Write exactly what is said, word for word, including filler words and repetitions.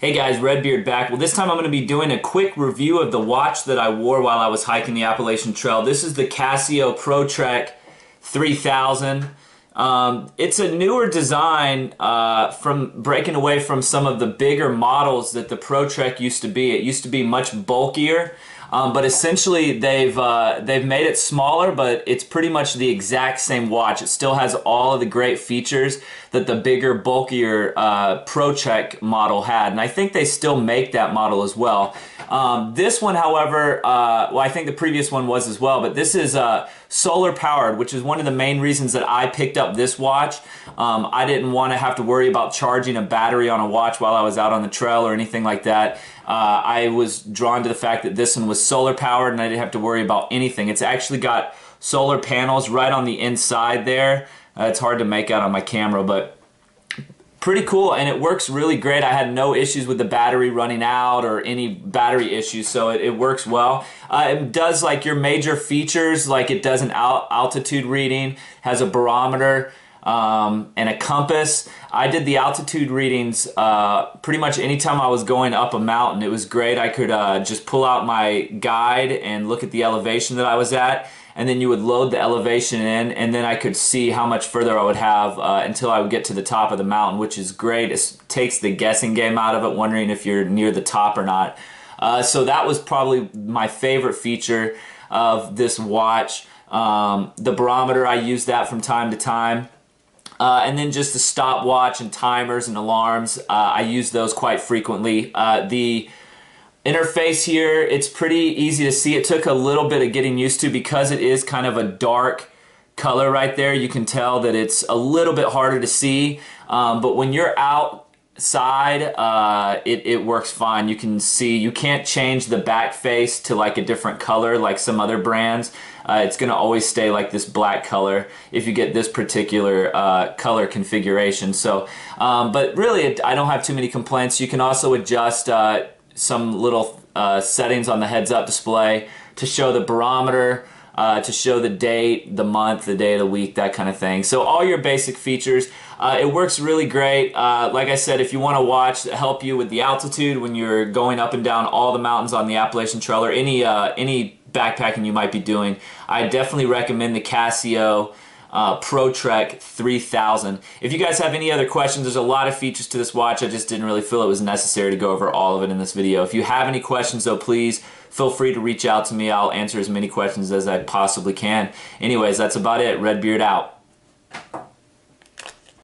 Hey guys, Redbeard back. Well, this time I'm going to be doing a quick review of the watch that I wore while I was hiking the Appalachian Trail. This is the Casio Pro Trek three thousand. Um, it's a newer design uh, from breaking away from some of the bigger models that the Pro Trek used to be. It used to be much bulkier, um, but essentially they've, uh, they've made it smaller, but it's pretty much the exact same watch. It still has all of the great features that the bigger, bulkier uh, Pro Trek model had, and I think they still make that model as well. Um, this one, however, uh, well, I think the previous one was as well, but this is uh, solar powered, which is one of the main reasons that I picked up this watch. Um, I didn't want to have to worry about charging a battery on a watch while I was out on the trail or anything like that. Uh, I was drawn to the fact that this one was solar powered and I didn't have to worry about anything. It's actually got solar panels right on the inside there. Uh, it's hard to make out on my camera, but pretty cool, and it works really great. I had no issues with the battery running out or any battery issues, so it, it works well. Uh, it does like your major features, like it does an al altitude reading, has a barometer, um, and a compass. I did the altitude readings uh, pretty much anytime I was going up a mountain. It was great. I could uh, just pull out my guide and look at the elevation that I was at, and then you would load the elevation in, and then I could see how much further I would have uh, until I would get to the top of the mountain, which is great. It takes the guessing game out of it, wondering if you're near the top or not. Uh, so that was probably my favorite feature of this watch. Um, the barometer, I use that from time to time. Uh, and then just the stopwatch and timers and alarms, uh, I use those quite frequently. Uh, the interface here, it's pretty easy to see. It took a little bit of getting used to because it is kind of a dark color right there. You can tell that it's a little bit harder to see, um, but when you're outside, uh, it, it works fine. You can see, you can't change the back face to like a different color like some other brands. Uh, it's gonna always stay like this black color if you get this particular uh, color configuration. So, um, but really it, I don't have too many complaints. You can also adjust uh, some little uh, settings on the heads-up display to show the barometer, uh, to show the date, the month, the day of the week, that kind of thing. So all your basic features. Uh, it works really great. Uh, like I said, if you want a watch to help you with the altitude when you're going up and down all the mountains on the Appalachian Trail or any, uh, any backpacking you might be doing, I definitely recommend the Casio Uh, Pro Trek three thousand. If you guys have any other questions, there's a lot of features to this watch. I just didn't really feel it was necessary to go over all of it in this video. If you have any questions though, please feel free to reach out to me. I'll answer as many questions as I possibly can. Anyways, that's about it. Redbeard out.